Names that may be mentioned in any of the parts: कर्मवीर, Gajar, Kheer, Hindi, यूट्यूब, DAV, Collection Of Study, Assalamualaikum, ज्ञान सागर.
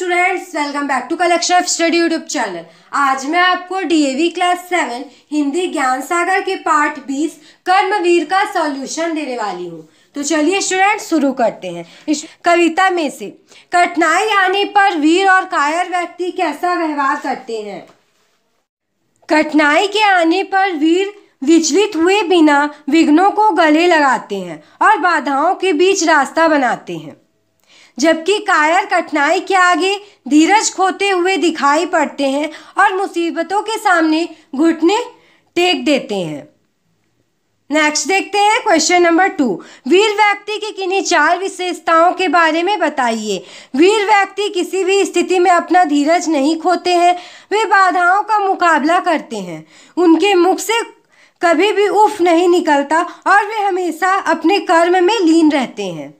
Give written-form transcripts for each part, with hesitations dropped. Students, welcome back to collection of study यूट्यूब channel. आज मैं आपको DAV क्लास 7 हिंदी ज्ञान सागर के पाठ 20 कर्मवीर का सॉल्यूशन देने वाली हूँ। तो चलिए स्टूडेंट्स शुरू करते हैं। इस कविता में से कठिनाई आने पर वीर और कायर व्यक्ति कैसा व्यवहार करते हैं। कठिनाई के आने पर वीर विचलित हुए बिना विघ्नों को गले लगाते हैं और बाधाओं के बीच रास्ता बनाते हैं, जबकि कायर कठिनाई के आगे धीरज खोते हुए दिखाई पड़ते हैं और मुसीबतों के सामने घुटने टेक देते हैं। नेक्स्ट देखते हैं क्वेश्चन नंबर 2। वीर व्यक्ति की किन्हीं 4 विशेषताओं के बारे में बताइए। वीर व्यक्ति किसी भी स्थिति में अपना धीरज नहीं खोते हैं। वे बाधाओं का मुकाबला करते हैं। उनके मुख से कभी भी उफ नहीं निकलता और वे हमेशा अपने कर्म में लीन रहते हैं।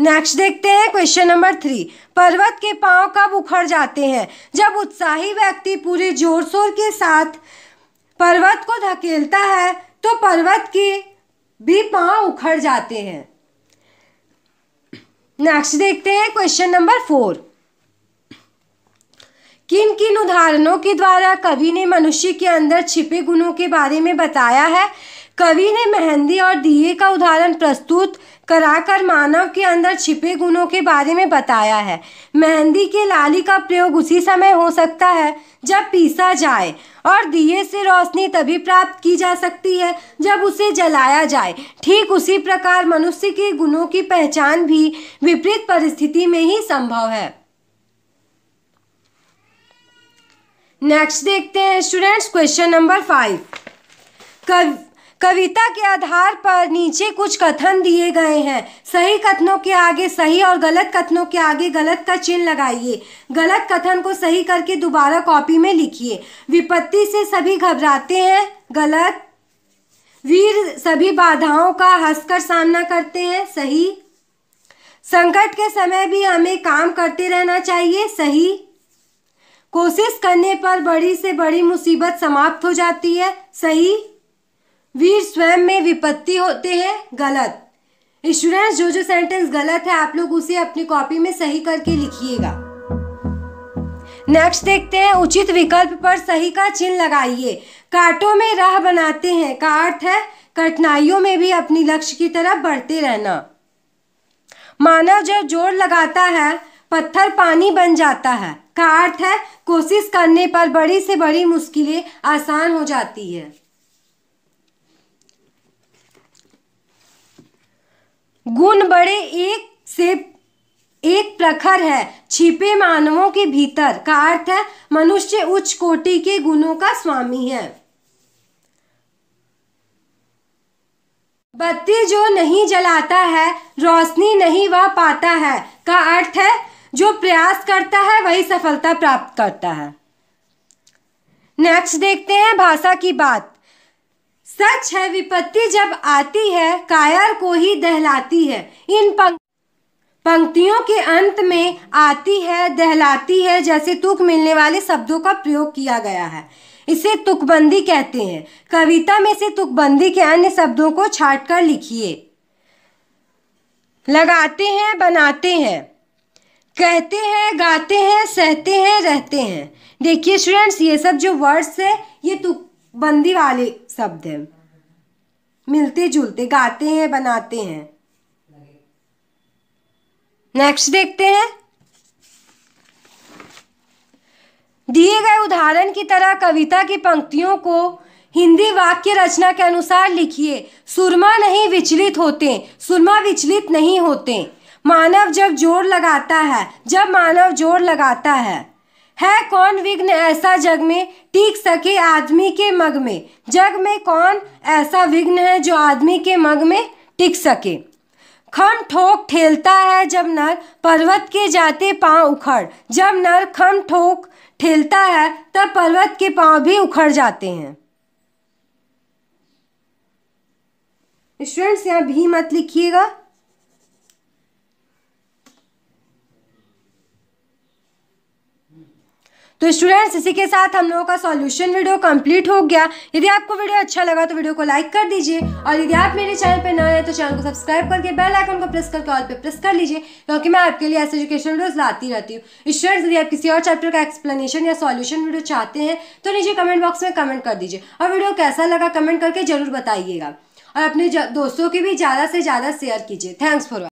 नेक्स्ट देखते हैं क्वेश्चन नंबर 3। पर्वत के पांव कब उखड़ जाते हैं। जब उत्साही व्यक्ति पूरे जोर शोर के साथ पर्वत को धकेलता है तो पर्वत के भी पांव उखड़ जाते हैं। नेक्स्ट देखते हैं क्वेश्चन नंबर 4। किन किन उदाहरणों के द्वारा कवि ने मनुष्य के अंदर छिपे गुणों के बारे में बताया है। कवि ने मेहंदी और दिए का उदाहरण प्रस्तुत कराकर मानव के अंदर छिपे गुणों के बारे में बताया है। मेहंदी के लाली का प्रयोग उसी समय हो सकता है जब पीसा जाए, और दिए से रोशनी तभी प्राप्त की जा सकती है जब उसे जलाया जाए। ठीक उसी प्रकार मनुष्य के गुणों की पहचान भी विपरीत परिस्थिति में ही संभव है। नेक्स्ट देखते हैं स्टूडेंट्स क्वेश्चन नंबर 5। कविता के आधार पर नीचे कुछ कथन दिए गए हैं। सही कथनों के आगे सही और गलत कथनों के आगे गलत का चिन्ह लगाइए। गलत कथन को सही करके दोबारा कॉपी में लिखिए। विपत्ति से सभी घबराते हैं, गलत। वीर सभी बाधाओं का हंसकर सामना करते हैं, सही। संकट के समय भी हमें काम करते रहना चाहिए, सही। कोशिश करने पर बड़ी से बड़ी मुसीबत समाप्त हो जाती है, सही। वीर स्वयं में विपत्ति होते हैं, गलत। स्टूडेंट्स जो सेंटेंस गलत है आप लोग उसे अपनी कॉपी में सही करके लिखिएगा। नेक्स्ट देखते हैं उचित विकल्प पर सही का चिन्ह लगाइए। कांटों में राह बनाते हैं का अर्थ है कठिनाइयों में भी अपनी लक्ष्य की तरफ बढ़ते रहना। मानव जब जोर लगाता है पत्थर पानी बन जाता है का अर्थ है कोशिश करने पर बड़ी से बड़ी मुश्किलें आसान हो जाती है। गुण बड़े एक से एक प्रखर है छिपे मानवों के भीतर का अर्थ है मनुष्य उच्च कोटि के गुणों का स्वामी है। बत्ती जो नहीं जलाता है रोशनी नहीं वह पाता है का अर्थ है जो प्रयास करता है वही सफलता प्राप्त करता है। नेक्स्ट देखते हैं भाषा की बात। सच है विपत्ति जब आती है कायर को ही दहलाती है। इन पंक्तियों के अंत में आती है दहलाती है जैसे तुक मिलने वाले शब्दों का प्रयोग किया गया है। इसे तुकबंदी कहते हैं। कविता में से तुकबंदी के अन्य शब्दों को छांटकर लिखिए। लगाते हैं, बनाते हैं, कहते हैं, गाते हैं, सहते हैं, रहते हैं। देखिए स्टूडेंट्स ये सब जो वर्ड्स है ये तुक बंदी वाले शब्द हैं, मिलते जुलते। गाते हैं, बनाते हैं। नेक्स्ट देखते हैं दिए गए उदाहरण की तरह कविता की पंक्तियों को हिंदी वाक्य रचना के अनुसार लिखिए। सुरमा नहीं विचलित होते, सुरमा विचलित नहीं होते। मानव जब जोर लगाता है, जब मानव जोर लगाता है कौन विघ्न ऐसा जग में टिक सके आदमी के मग में। जग में कौन ऐसा विघ्न है जो आदमी के मग में टिक सके। खम ठोक ठेलता है जब नर पर्वत के जाते पांव उखड़। जब नर खम ठोक ठेलता है तब पर्वत के पांव भी उखड़ जाते हैं। स्टूडेंट्स यहाँ भी मत लिखिएगा। तो स्टूडेंट्स इसी के साथ हम लोगों का सॉल्यूशन वीडियो कंप्लीट हो गया। यदि आपको वीडियो अच्छा लगा तो वीडियो को लाइक कर दीजिए और यदि आप मेरे चैनल पर नए हैं तो चैनल को सब्सक्राइब करके बेल आइकन को प्रेस करके ऑल पे प्रेस कर लीजिए, क्योंकि मैं आपके लिए ऐसे एजुकेशन वीडियोस लाती रहती हूँ। स्टूडेंट्स यदि आप किसी और चैप्टर का एक्सप्लेनेशन या सॉल्यूशन वीडियो चाहते हैं तो नीचे कमेंट बॉक्स में कमेंट कर दीजिए और वीडियो कैसा लगा कमेंट करके जरूर बताइएगा और अपने दोस्तों की भी ज़्यादा से ज़्यादा शेयर कीजिए। Thanks for